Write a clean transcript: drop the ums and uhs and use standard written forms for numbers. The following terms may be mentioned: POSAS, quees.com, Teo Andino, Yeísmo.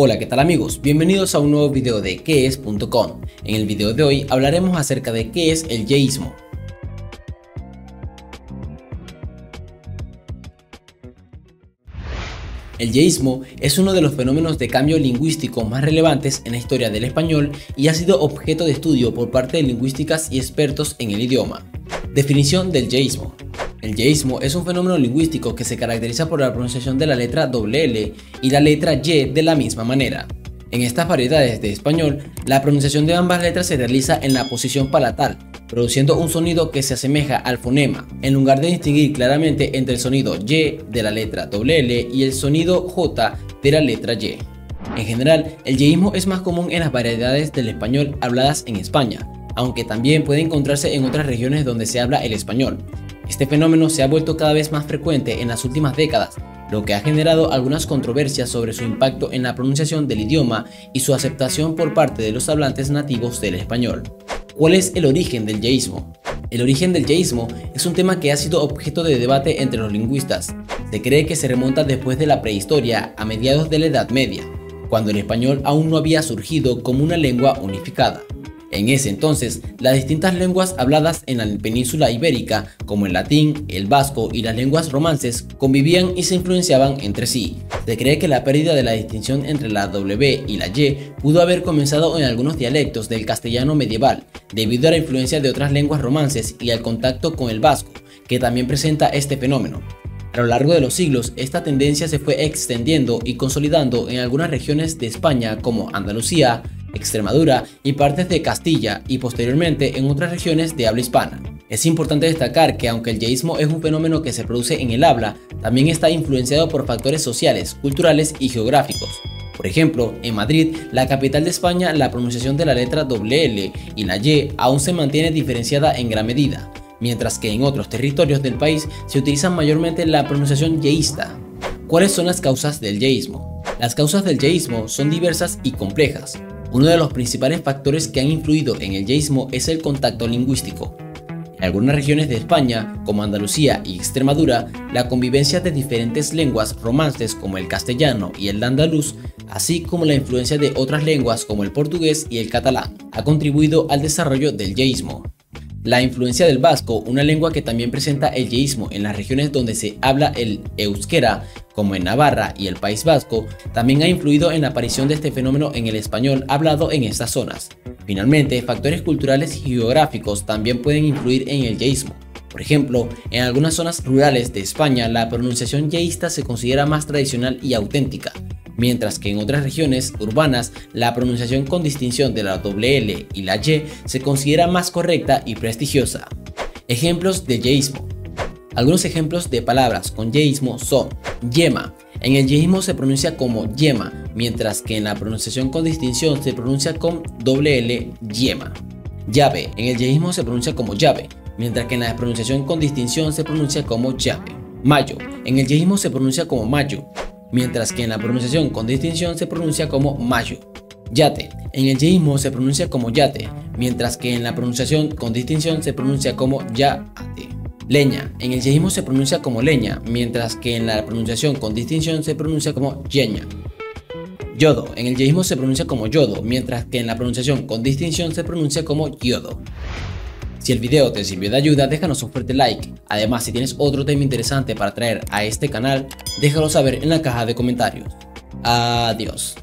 Hola, ¿qué tal amigos? Bienvenidos a un nuevo video de quees.com. En el video de hoy hablaremos acerca de qué es el yeísmo. El yeísmo es uno de los fenómenos de cambio lingüístico más relevantes en la historia del español y ha sido objeto de estudio por parte de lingüistas y expertos en el idioma. Definición del yeísmo. El yeísmo es un fenómeno lingüístico que se caracteriza por la pronunciación de la letra "l" y la letra Y de la misma manera. En estas variedades de español, la pronunciación de ambas letras se realiza en la posición palatal, produciendo un sonido que se asemeja al fonema, en lugar de distinguir claramente entre el sonido Y de la letra "l" y el sonido J de la letra Y. En general, el yeísmo es más común en las variedades del español habladas en España, aunque también puede encontrarse en otras regiones donde se habla el español. Este fenómeno se ha vuelto cada vez más frecuente en las últimas décadas, lo que ha generado algunas controversias sobre su impacto en la pronunciación del idioma y su aceptación por parte de los hablantes nativos del español. ¿Cuál es el origen del yeísmo? El origen del yeísmo es un tema que ha sido objeto de debate entre los lingüistas. Se cree que se remonta después de la prehistoria, a mediados de la Edad Media, cuando el español aún no había surgido como una lengua unificada. En ese entonces, las distintas lenguas habladas en la península ibérica, como el latín, el vasco y las lenguas romances, convivían y se influenciaban entre sí. Se cree que la pérdida de la distinción entre la W y la Y pudo haber comenzado en algunos dialectos del castellano medieval, debido a la influencia de otras lenguas romances y al contacto con el vasco, que también presenta este fenómeno. A lo largo de los siglos, esta tendencia se fue extendiendo y consolidando en algunas regiones de España como Andalucía, Extremadura y partes de Castilla, y posteriormente en otras regiones de habla hispana. Es importante destacar que aunque el yeísmo es un fenómeno que se produce en el habla, también está influenciado por factores sociales, culturales y geográficos. Por ejemplo, en Madrid, la capital de España, la pronunciación de la letra "l" y la Y aún se mantiene diferenciada en gran medida, mientras que en otros territorios del país se utiliza mayormente la pronunciación yeísta. ¿Cuáles son las causas del yeísmo? Las causas del yeísmo son diversas y complejas. Uno de los principales factores que han influido en el yeísmo es el contacto lingüístico. En algunas regiones de España, como Andalucía y Extremadura, la convivencia de diferentes lenguas romances como el castellano y el andaluz, así como la influencia de otras lenguas como el portugués y el catalán, ha contribuido al desarrollo del yeísmo. La influencia del vasco, una lengua que también presenta el yeísmo en las regiones donde se habla el euskera, como en Navarra y el País Vasco, también ha influido en la aparición de este fenómeno en el español hablado en estas zonas. Finalmente, factores culturales y geográficos también pueden influir en el yeísmo. Por ejemplo, en algunas zonas rurales de España, la pronunciación yeísta se considera más tradicional y auténtica, mientras que en otras regiones urbanas, la pronunciación con distinción de la "l" y la Y se considera más correcta y prestigiosa. Ejemplos de yeísmo. Algunos ejemplos de palabras con yeísmo son: yema. En el yeísmo se pronuncia como yema, mientras que en la pronunciación con distinción se pronuncia con "l", yema. Llave. En el yeísmo se pronuncia como llave, mientras que en la pronunciación con distinción se pronuncia como llave. Mayo. En el yeísmo se pronuncia como mayo, mientras que en la pronunciación con distinción se pronuncia como mayo. Yate. En el yeísmo se pronuncia como yate, mientras que en la pronunciación con distinción se pronuncia como yate. Leña. En el yeísmo se pronuncia como leña, mientras que en la pronunciación con distinción se pronuncia como yeña. Yodo. En el yeísmo se pronuncia como yodo, mientras que en la pronunciación con distinción se pronuncia como yodo. Si el video te sirvió de ayuda, déjanos un fuerte like. Además, si tienes otro tema interesante para traer a este canal, déjalo saber en la caja de comentarios. Adiós.